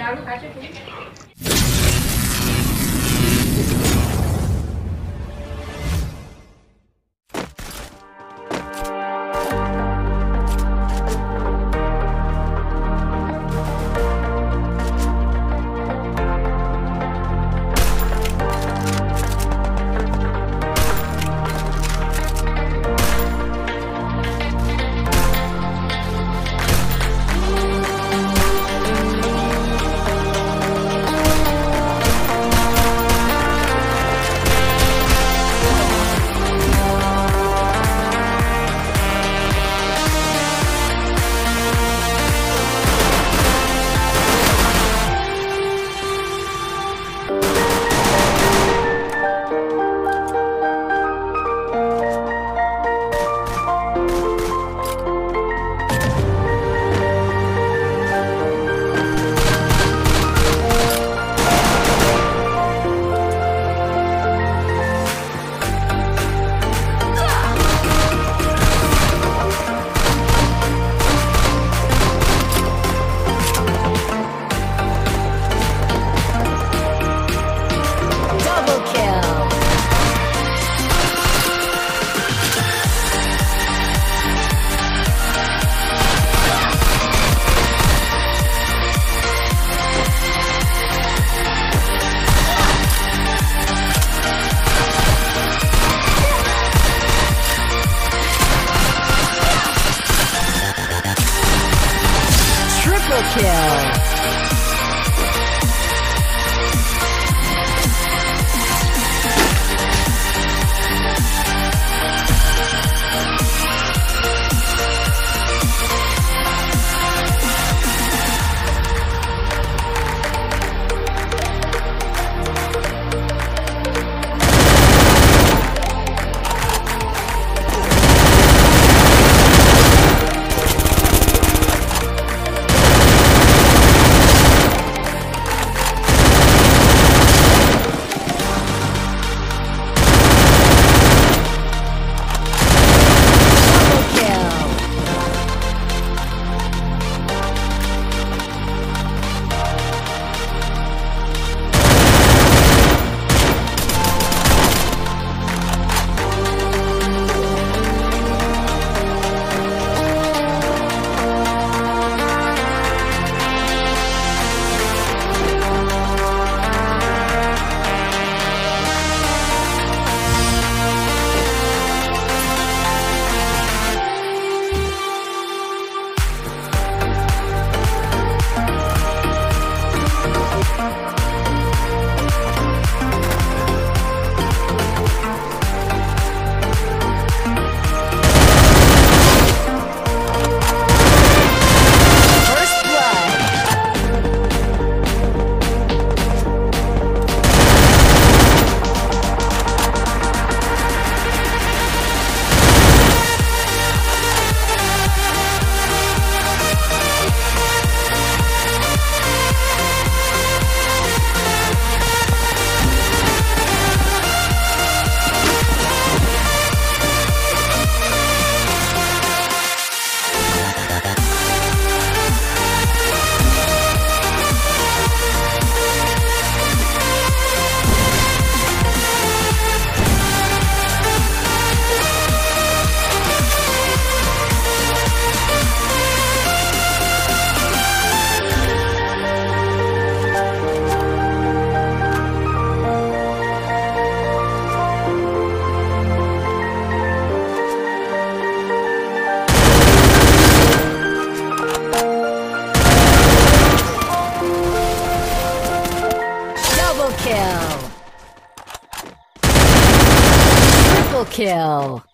डालू खाचे kill. Kill.